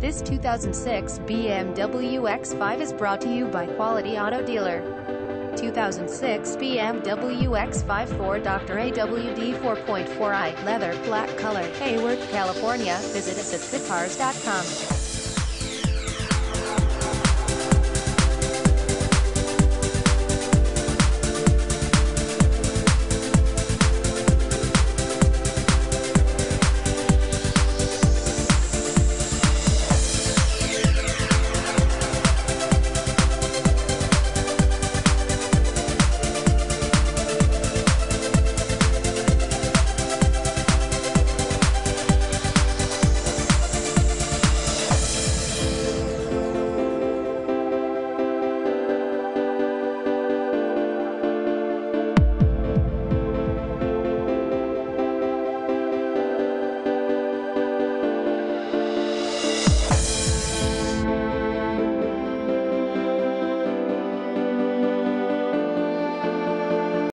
This 2006 BMW X5 is brought to you by Quality Auto Dealer. 2006 BMW X5 4-Door AWD 4.4i, leather, black color, Hayward, California. Visit us at qadcars.com.